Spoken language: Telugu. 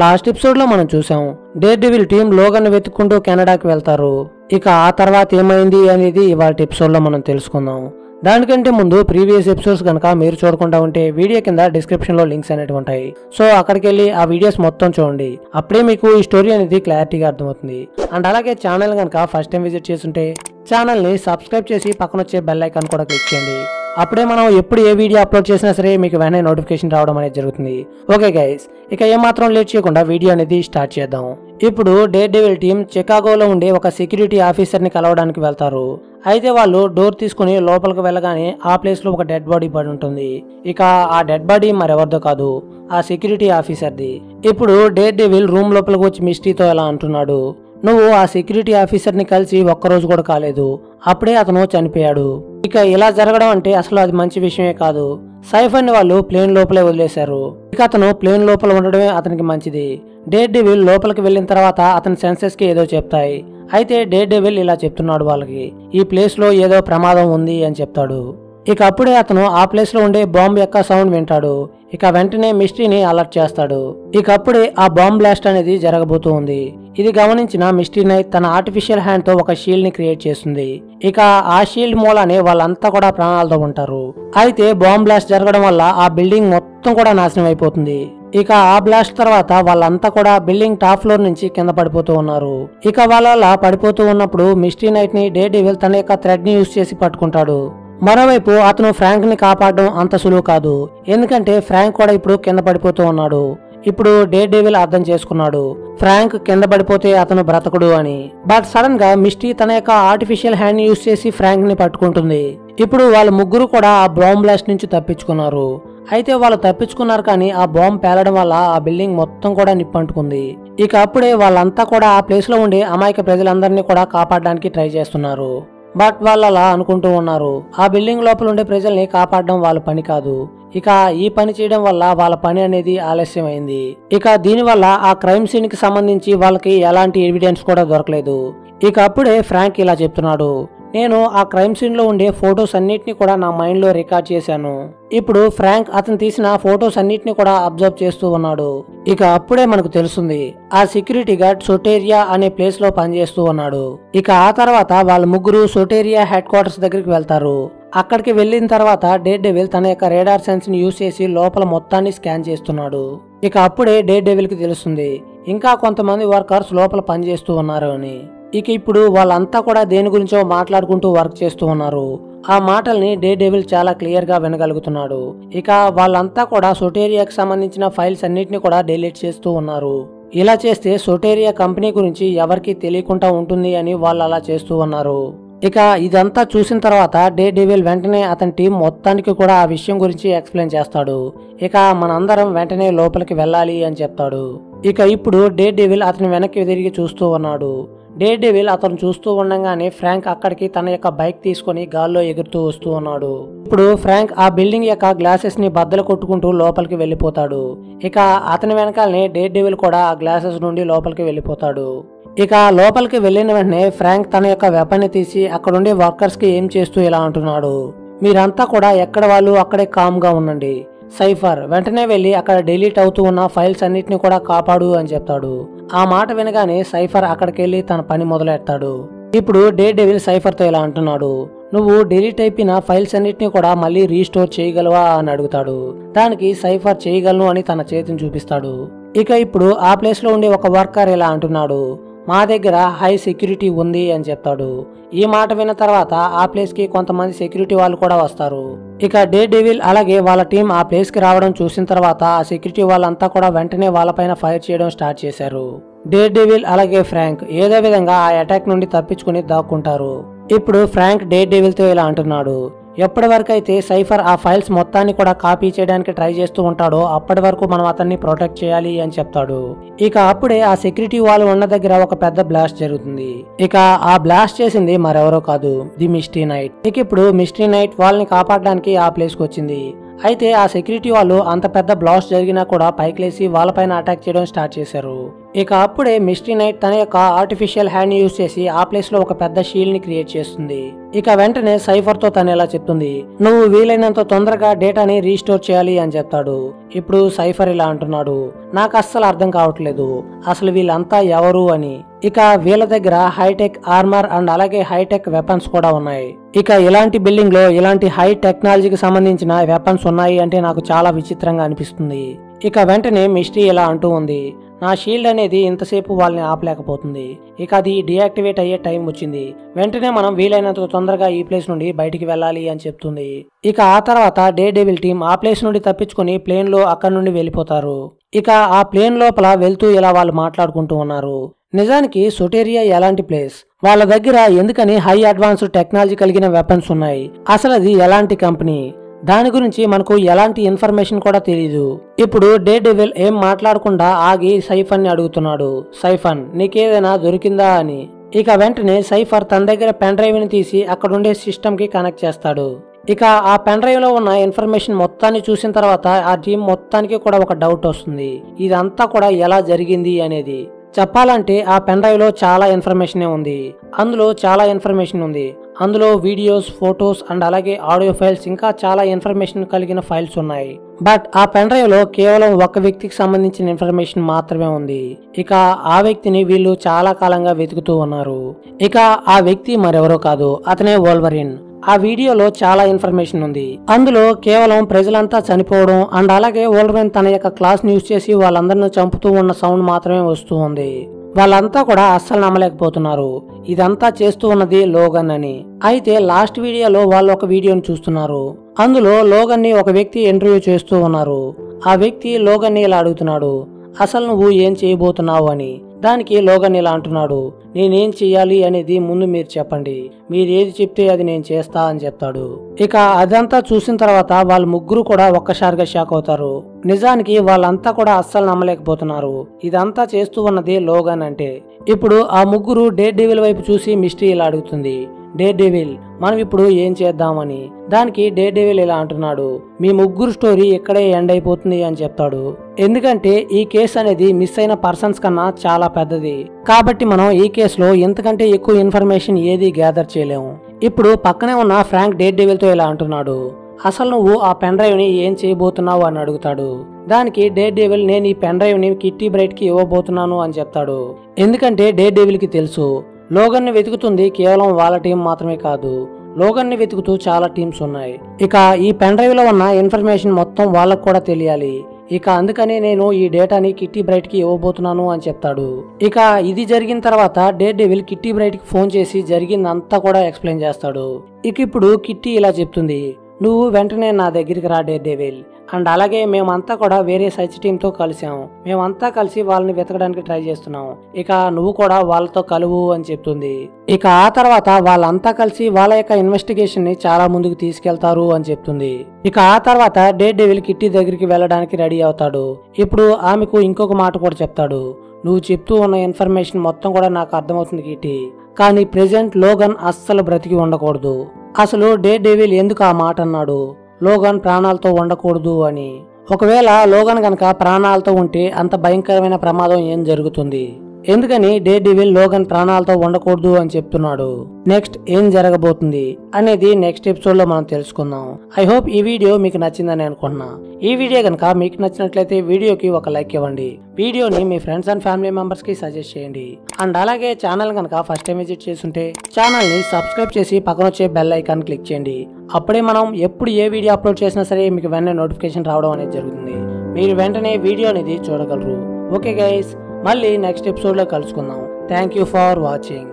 లాస్ట్ ఎపిసోడ్ లో మనం చూసాం. డేర్ డెవిల్ టీం లోగన్ వెతుక్కుంటూ కెనడాకి వెళ్తారు. ఇక ఆ తర్వాత ఏమైంది అనేది ఇవాళ ఎపిసోడ్ లో మనం తెలుసుకుందాం. దానికంటే ముందు ప్రీవియస్ ఎపిసోడ్స్ కనుక మీరు చూడకుండా ఉంటే వీడియో కింద డిస్క్రిప్షన్ లో లింక్స్ అనేవి ఉంటాయి. సో అక్కడికి వెళ్ళి ఆ వీడియోస్ మొత్తం చూడండి, అప్పుడే మీకు ఈ స్టోరీ అనేది క్లారిటీగా అర్థమవుతుంది. అండ్ అలాగే ఛానల్ కనుక ఫస్ట్ టైం విజిట్ చేస్తుంటే ఛానల్ ని సబ్స్క్రైబ్ చేసి పక్కన వచ్చే బెల్ ఐకాన్ కూడా క్లిక్ చేయండి. అప్పుడే మనం ఎప్పుడు ఏ వీడియో అప్లోడ్ చేసినా సరే మీకు వెంటనే నోటిఫికేషన్ రావడం అనేది జరుగుతుంది. ఓకే గైస్, ఇక ఏమాత్రం లేట్ చేయకుండా వీడియో అనేది స్టార్ట్ చేద్దాం. ఇప్పుడు డేర్ డెవిల్ టీం చికాగోలో ఉండే ఒక సెక్యూరిటీ ఆఫీసర్ ని కలవడానికి వెళ్తారు. అయితే వాళ్ళు డోర్ తీసుకుని లోపలికి వెళ్ళగానే ఆ ప్లేస్ లో ఒక డెడ్ బాడీ పడి ఉంటుంది. ఇక ఆ డెడ్ బాడీ మరెవరిదో కాదు, ఆ సెక్యూరిటీ ఆఫీసర్ది. ఇప్పుడు డేర్ డెవిల్ రూమ్ లోపలికి వచ్చి మిస్టీతో ఎలా అంటున్నాడు, నువ్వు ఆ సెక్యూరిటీ ఆఫీసర్ ని కలిసి ఒక్కరోజు కూడా కాలేదు, అప్పుడే అతను చనిపోయాడు. ఇక ఇలా జరగడం అంటే అసలు అది మంచి విషయమే కాదు. సైఫర్ ని వాళ్ళు ప్లేన్ లోపలే వదిలేశారు. ఇక అతను ప్లేన్ లోపల ఉండడమే అతనికి మంచిది. డేర్ డెవిల్ లోపలికి వెళ్ళిన తర్వాత అతని సెన్సెస్ కి ఏదో చెప్తాయి. అయితే డేర్ డెవిల్ ఇలా చెప్తున్నాడు వాళ్ళకి, ఈ ప్లేస్ లో ఏదో ప్రమాదం ఉంది అని చెప్తాడు. ఇక అప్పుడే అతను ఆ ప్లేస్ లో ఉండే బాంబు యొక్క సౌండ్ వింటాడు. ఇక వెంటనే మిస్ట్రీని అలర్ట్ చేస్తాడు. ఇక అప్పుడే ఆ బాంబ్ బ్లాస్ట్ అనేది జరగబోతూ ఉంది. ఇది గమనించిన మిస్ట్రీ నైట్ తన ఆర్టిఫిషియల్ హ్యాండ్ తో ఒక షీల్డ్ ని క్రియేట్ చేస్తుంది. ఇక ఆ షీల్డ్ మూలానే వాళ్ళంతా కూడా ప్రాణాలతో ఉంటారు. అయితే బాంబ్ బ్లాస్ట్ జరగడం వల్ల ఆ బిల్డింగ్ మొత్తం కూడా నాశనం అయిపోతుంది. ఇక ఆ బ్లాస్ట్ తర్వాత వాళ్ళంతా కూడా బిల్డింగ్ టాప్ ఫ్లోర్ నుంచి కింద పడిపోతూ ఉన్నారు. ఇక వాళ్ళ పడిపోతూ ఉన్నప్పుడు మిస్ట్రీ నైట్ ని డేర్ డెవిల్ తన యొక్క థ్రెడ్ ని యూజ్ చేసి పట్టుకుంటాడు. మరోవైపు అతను ఫ్రాంక్ ని కాపాడడం అంత సులువు కాదు, ఎందుకంటే ఫ్రాంక్ కూడా ఇప్పుడు కింద పడిపోతూ ఉన్నాడు. ఇప్పుడు డేర్ డెవిల్ అర్థం చేసుకున్నాడు ఫ్రాంక్ కింద పడిపోతే అతను బ్రతకడు అని. బట్ సడన్ గా మిస్ట్రీ తన యొక్క ఆర్టిఫిషియల్ హ్యాండ్ ని యూజ్ చేసి ఫ్రాంక్ ని పట్టుకుంటుంది. ఇప్పుడు వాళ్ళ ముగ్గురు కూడా ఆ బాంబ్ బ్లాస్ట్ నుంచి తప్పించుకున్నారు. అయితే వాళ్ళు తప్పించుకున్నారు, కానీ ఆ బాంబ్ పేలడం వల్ల ఆ బిల్డింగ్ మొత్తం కూడా నిప్పంటుకుంది. ఇక అప్పుడే వాళ్ళంతా కూడా ఆ ప్లేస్ లో ఉండే అమాయక ప్రజలందరినీ కూడా కాపాడడానికి ట్రై చేస్తున్నారు. బట్ వాళ్ళు అలా అనుకుంటూ ఉన్నారు, ఆ బిల్డింగ్ లోపల ఉండే ప్రజల్ని కాపాడడం వాళ్ళ పని కాదు, ఇక ఈ పని చేయడం వల్ల వాళ్ళ పని అనేది ఆలస్యమైంది. ఇక దీనివల్ల ఆ క్రైమ్ సీన్ కి సంబంధించి వాళ్ళకి ఎలాంటి ఎవిడెన్స్ కూడా దొరకలేదు. ఇక అప్పుడే ఫ్రాంక్ ఇలా చెప్తున్నాడు, నేను ఆ క్రైమ్ సీన్ లో ఉండే ఫొటోస్ అన్నిటిని కూడా నా మైండ్ లో రికార్డ్ చేశాను. ఇప్పుడు ఫ్రాంక్ అతను తీసిన ఫొటోస్ అన్నిటిని కూడా అబ్జర్వ్ చేస్తూ ఉన్నాడు. ఇక అప్పుడే మనకు తెలుస్తుంది ఆ సెక్యూరిటీ గార్డ్ సొటేరియా అనే ప్లేస్ లో పనిచేస్తూ ఉన్నాడు. ఇక ఆ తర్వాత వాళ్ళ ముగ్గురు సొటేరియా హెడ్ క్వార్టర్స్ దగ్గరికి వెళ్తారు. అక్కడికి వెళ్లిన తర్వాత డేర్ డెవిల్ తన యొక్క రేడార్ సెన్స్ ని యూజ్ చేసి లోపల మొత్తాన్ని స్కాన్ చేస్తున్నాడు. ఇక అప్పుడే డేర్ డెవిల్ కి తెలుస్తుంది ఇంకా కొంతమంది వర్కర్స్ లోపల పనిచేస్తూ ఉన్నారు అని. ఇక ఇప్పుడు వాళ్ళంతా కూడా దేని గురించో మాట్లాడుకుంటూ వర్క్ చేస్తూ ఉన్నారు. ఆ మాటల్ని డేర్ డెవిల్ చాలా క్లియర్ గా వినగలుగుతున్నాడు. ఇక వాళ్ళంతా కూడా సొటేరియాకి సంబంధించిన ఫైల్స్ అన్నిటిని కూడా డిలీట్ చేస్తూ ఉన్నారు. ఇలా చేస్తే సొటేరియా కంపెనీ గురించి ఎవరికీ తెలియకుండా ఉంటుంది అని వాళ్ళు అలా చేస్తూ ఉన్నారు. ఇక ఇదంతా చూసిన తర్వాత డేర్ డెవిల్ వెంటనే అతని టీం మొత్తానికి కూడా ఆ విషయం గురించి ఎక్స్ప్లెయిన్ చేస్తాడు. ఇక మనందరం వెంటనే లోపలికి వెళ్ళాలి అని చెప్తాడు. ఇక ఇప్పుడు డేర్ డెవిల్ అతని వెనక్కి తిరిగి చూస్తూ ఉన్నాడు. డేర్ డెవిల్ అతను చూస్తూ ఉండగానే ఫ్రాంక్ అక్కడికి తన యొక్క బైక్ తీసుకుని గాల్లో ఎగురుతూ వస్తూ ఉన్నాడు. ఇప్పుడు ఫ్రాంక్ ఆ బిల్డింగ్ యొక్క గ్లాసెస్ ని బద్దలు కొట్టుకుంటూ లోపలికి వెళ్లిపోతాడు. ఇక అతని వెనకాలనే డేర్ డెవిల్ కూడా ఆ గ్లాసెస్ నుండి లోపలికి వెళ్లిపోతాడు. ఇక లోపలికి వెళ్లిన వెంటనే ఫ్రాంక్ తన యొక్క వెపన్ ని తీసి అక్కడుండే వర్కర్స్ కి ఏం చేస్తూ ఇలా అంటున్నాడు, మీరంతా కూడా ఎక్కడ వాళ్ళు అక్కడే కామ్ గా ఉండండి, సైఫర్ వెంటనే వెళ్లి అక్కడ డిలీట్ అవుతూ ఉన్న ఫైల్స్ అన్నిటిని కూడా కాపాడు అని చెప్తాడు. ఆ మాట వినగానే సైఫర్ అక్కడికెళ్లి తన పని మొదలెడతాడు. ఇప్పుడు డేర్ డెవిల్ సైఫర్ తో ఇలా అంటున్నాడు, నువ్వు డిలీట్ అయిపోయిన ఫైల్స్ అన్నిటిని కూడా మళ్ళీ రీస్టోర్ చేయగలవా అని అడుగుతాడు. దానికి సైఫర్ చేయగలను అని తన చేతిని చూపిస్తాడు. ఇక ఇప్పుడు ఆ ప్లేస్ లో ఉండే ఒక వర్కర్ ఇలా అంటున్నాడు, మా దగ్గర హై సెక్యూరిటీ ఉంది అని చెప్తాడు. ఈ మాట విన్న తర్వాత ఆ ప్లేస్ కి కొంతమంది సెక్యూరిటీ వాళ్ళు కూడా వస్తారు. ఇక డేర్ డెవిల్ అలాగే వాళ్ళ టీం ఆ ప్లేస్ కి రావడం చూసిన తర్వాత ఆ సెక్యూరిటీ వాళ్ళంతా కూడా వెంటనే వాళ్ళపైన ఫైర్ చేయడం స్టార్ట్ చేశారు. డేర్ డెవిల్ అలాగే ఫ్రాంక్ ఏదో విధంగా ఆ అటాక్ నుండి తప్పించుకుని దాక్కుంటారు. ఇప్పుడు ఫ్రాంక్ డేర్ డెవిల్ తో ఇలా అంటున్నాడు, ఎప్పటి వరకు అయితే సైఫర్ ఆ ఫైల్స్ మొత్తాన్ని కూడా కాపీ చేయడానికి ట్రై చేస్తూ ఉంటాడో అప్పటి వరకు మనం అతన్ని ప్రొటెక్ట్ చేయాలి అని చెప్తాడు. ఇక అప్పుడే ఆ సెక్యూరిటీ వాళ్ళు ఉన్న దగ్గర ఒక పెద్ద బ్లాస్ట్ జరుగుతుంది. ఇక ఆ బ్లాస్ట్ చేసింది మరెవరో కాదు, ది మిస్ట్రీ నైట్. ఇక ఇప్పుడు మిస్ట్రీ నైట్ వాళ్ళని కాపాడడానికి ఆ ప్లేస్ కు వచ్చింది. అయితే ఆ సెక్యూరిటీ వాళ్ళు అంత పెద్ద బ్లాస్ట్ జరిగినా కూడా పైకి లేసి వాళ్ళపైన అటాక్ చేయడం స్టార్ట్ చేశారు. ఇక అప్పుడే మిస్టరీ నైట్ తన యొక్క ఆర్టిఫిషియల్ హ్యాండ్ యూజ్ చేసి ఆ ప్లేస్ లో ఒక పెద్ద షీల్డ్ ని క్రియేట్ చేస్తుంది. ఇక వెంటనే సైఫర్ తో తను ఇలా చెప్తుంది, నువ్వు వీలైనంత తొందరగా డేటాని రీస్టోర్ చేయాలి అని చెప్తాడు. ఇప్పుడు సైఫర్ ఇలా అంటున్నాడు, నాకు అస్సలు అర్థం కావట్లేదు అసలు వీళ్ళంతా ఎవరు అని. ఇక వీళ్ళ దగ్గర హైటెక్ ఆర్మర్ అండ్ అలాగే హైటెక్ వెపన్స్ కూడా ఉన్నాయి. ఇక ఇలాంటి బిల్డింగ్ లో ఇలాంటి హై టెక్నాలజీకి సంబంధించిన వెపన్స్ ఉన్నాయి అంటే నాకు చాలా విచిత్రంగా అనిపిస్తుంది. ఇక వెంటనే మిస్టరీ ఇలా అంటూ ఉంది, నా షీల్డ్ అనేది ఇంతసేపు వాళ్ళని ఆపలేకపోతుంది, ఇక అది డియాక్టివేట్ అయ్యే టైం వచ్చింది, వెంటనే మనం వీలైనంత తొందరగా ఈ ప్లేస్ నుండి బయటికి వెళ్ళాలి అని చెప్తుంది. ఇక ఆ తర్వాత డే డెవిల్ టీం ఆ ప్లేస్ నుండి తప్పించుకుని ప్లేన్ లో అక్కడి నుండి వెళ్ళిపోతారు. ఇక ఆ ప్లేన్ లోపల వెళ్తూ ఇలా వాళ్ళు మాట్లాడుకుంటూ ఉన్నారు. నిజానికి సొటేరియా ఎలాంటి ప్లేస్, వాళ్ళ దగ్గర ఎందుకని హై అడ్వాన్స్డ్ టెక్నాలజీ కలిగిన వెపన్స్ ఉన్నాయి, అసలు అది ఎలాంటి కంపెనీ, దాని గురించి మనకు ఎలాంటి ఇన్ఫర్మేషన్ కూడా తెలీదు. ఇప్పుడు డే డెవిల్ ఏం మాట్లాడకుండా ఆగి సైఫన్ ని అడుగుతున్నాడు, సైఫన్ నీకేదైనా దొరికిందా అని. ఇక వెంటనే సైఫర్ తన దగ్గర పెన్ డ్రైవ్ ని తీసి అక్కడుండే సిస్టమ్ కి కనెక్ట్ చేస్తాడు. ఇక ఆ పెన్ డ్రైవ్ లో ఉన్న ఇన్ఫర్మేషన్ మొత్తాన్ని చూసిన తర్వాత ఆ టీం మొత్తానికి కూడా ఒక డౌట్ వస్తుంది, ఇదంతా కూడా ఎలా జరిగింది అనేది. చెప్పాలంటే ఆ పెన్ డ్రైవ్ లో చాలా ఇన్ఫర్మేషన్ ఉంది, అందులో చాలా ఇన్ఫర్మేషన్ ఉంది, అందులో వీడియోస్, ఫొటోస్ అండ్ అలాగే ఆడియో ఫైల్స్ ఇంకా చాలా ఇన్ఫర్మేషన్ కలిగిన ఫైల్స్ ఉన్నాయి. బట్ ఆ పెన్ డ్రైవ్ లో కేవలం ఒక వ్యక్తికి సంబంధించిన ఇన్ఫర్మేషన్ మాత్రమే ఉంది. ఇక ఆ వ్యక్తిని వీళ్ళు చాలా కాలంగా వెతుకుతూ ఉన్నారు. ఇక ఆ వ్యక్తి మరెవరో కాదు, అతనే వోల్వరిన్. ఆ వీడియోలో చాలా ఇన్ఫర్మేషన్ ఉంది, అందులో కేవలం ప్రజలంతా చనిపోవడం అండ్ అలాగే వోల్వరిన్ తన యొక్క క్లాస్ న్యూస్ చేసి వాళ్ళందరినీ చంపుతూ ఉన్న సౌండ్ మాత్రమే వస్తూ ఉంది. వాళ్ళంతా కూడా అస్సలు నమ్మలేకపోతున్నారు ఇదంతా చేస్తూ ఉన్నది లోగన్ అని. అయితే లాస్ట్ వీడియోలో వాళ్ళు ఒక వీడియోని చూస్తున్నారు, అందులో లోగన్ ని ఒక వ్యక్తి ఇంటర్వ్యూ చేస్తూ ఉన్నారు. ఆ వ్యక్తి లోగన్ ని ఇలా అడుగుతున్నాడు, అసలు నువ్వు ఏం చేయబోతున్నావు అని. దానికి లోగన్ ఇలా అంటున్నాడు, నేనేం చెయ్యాలి అనేది ముందు మీరు చెప్పండి, మీరేది చెప్తే అది నేను చేస్తా అని చెప్తాడు. ఇక అదంతా చూసిన తర్వాత వాళ్ళ ముగ్గురు కూడా ఒక్కసారిగా షాక్ అవుతారు. నిజానికి వాళ్ళంతా కూడా అస్సలు నమ్మలేకపోతున్నారు ఇదంతా చేస్తూ ఉన్నది లోగన్ అంటే. ఇప్పుడు ఆ ముగ్గురు డే డెవిల్ వైపు చూసి మిస్టరీ ఇలా అడుగుతుంది, డే డెవిల్ మనం ఇప్పుడు ఏం చేద్దామని. దానికి డే డెవిల్ ఇలా అంటున్నాడు, మీ ముగ్గురు స్టోరీ ఇక్కడే ఎండ్ అయిపోతుంది అని చెప్తాడు. ఎందుకంటే ఈ కేసు అనేది మిస్ అయిన పర్సన్స్ కన్నా చాలా పెద్దది, కాబట్టి మనం ఈ కేసులో ఇంతకంటే ఎక్కువ ఇన్ఫర్మేషన్ ఏది గ్యాదర్ చేయలేము. ఇప్పుడు పక్కనే ఉన్న ఫ్రాంక్ డే డెవిల్ తో ఇలా అంటున్నాడు, అసలు నువ్వు ఆ పెన్ డ్రైవ్ ని ఏం చేయబోతున్నావు అని అడుగుతాడు. దానికి డే డెవిల్ నేను ఈ పెన్ డ్రైవ్ ని కిట్టి బ్రైట్ కి ఇవ్వబోతున్నాను అని చెప్తాడు. ఎందుకంటే డే డెవిల్ కి తెలుసు లోగన్ ని వెతుకుతుంది కేవలం వాళ్ళ టీం మాత్రమే కాదు, లోగన్ ని వెతుకుతూ చాలా టీమ్స్ ఉన్నాయి. ఇక ఈ పెన్ డ్రైవ్ లో ఉన్న ఇన్ఫర్మేషన్ మొత్తం వాళ్ళకు కూడా తెలియాలి, ఇక అందుకని నేను ఈ డేటాని కిట్టి బ్రైట్ కి ఇవ్వబోతున్నాను అని చెప్తాడు. ఇక ఇది జరిగిన తర్వాత డే డెవిల్ కిట్టి బ్రైట్ కి ఫోన్ చేసి జరిగిందంతా కూడా ఎక్స్ప్లెయిన్ చేస్తాడు. ఇక ఇప్పుడు కిట్టి ఇలా చెప్తుంది, నువ్వు వెంటనే నా దగ్గరికి రా డే డెవిల్, అండ్ అలాగే మేమంతా కూడా వేరే సర్చ్ టీమ్ తో కలిసాము, మేమంతా కలిసి వాళ్ళని వెతకడానికి ట్రై చేస్తున్నాం, ఇక నువ్వు కూడా వాళ్ళతో కలువు అని చెప్తుంది. ఇక ఆ తర్వాత వాళ్ళంతా కలిసి వాళ్ళ యొక్క ఇన్వెస్టిగేషన్ ని చాలా ముందుకు తీసుకెళ్తారు అని చెప్తుంది. ఇక ఆ తర్వాత డే డెవిల్ కిట్టి దగ్గరికి వెళ్ళడానికి రెడీ అవుతాడు. ఇప్పుడు ఆమెకు ఇంకొక మాట కూడా చెప్తాడు, నువ్వు చెప్తూ ఉన్న ఇన్ఫర్మేషన్ మొత్తం కూడా నాకు అర్థమవుతుంది కిట్టి, కానీ ప్రెజెంట్ లోగన్ అస్సలు బ్రతికి ఉండకూడదు, అసలు డే డెవిల్ ఎందుకు ఆ మాట అన్నాడు, లోగన్ ప్రాణాలతో ఉండకూడదు అని. ఒకవేళ లోగన్ గనక ప్రాణాలతో ఉంటే అంత భయంకరమైన ప్రమాదం ఏం జరుగుతుంది, ఎందుకని డే డెవిల్ లోగన్ ప్రాణాలతో ఉండకూడదు అని చెప్తున్నాడు. నెక్స్ట్ ఏం జరగబోతుంది అనేది నెక్స్ట్ ఎపిసోడ్ లో మనం తెలుసుకుందాం. ఐ హోప్ ఈ వీడియో మీకు నచ్చిందని అనుకుంటున్నా. ఈ వీడియో గనక మీకు నచ్చినట్లయితే వీడియోకి ఒక లైక్ ఇవ్వండి, వీడియోని మీ ఫ్రెండ్స్ అండ్ ఫ్యామిలీ మెంబర్స్ కి సజెస్ట్ చేయండి, అండ్ అలాగే ఛానల్ గనక ఫస్ట్ టైం విజిట్ చేస్తుంటే ఛానల్ ని సబ్స్క్రైబ్ చేసి పక్కన వచ్చే బెల్ ఐకాన్ క్లిక్ చేయండి. అప్పుడే మనం ఎప్పుడు ఏ వీడియో అప్లోడ్ చేసినా సరే మీకు వెంటనే నోటిఫికేషన్ రావడం అనేది జరుగుతుంది, మీరు వెంటనే వీడియో అనేది చూడగలరు. ఓకే గైస్, మళ్ళీ నెక్స్ట్ ఎపిసోడ్లో కలుసుకుందాం. Thank you for watching.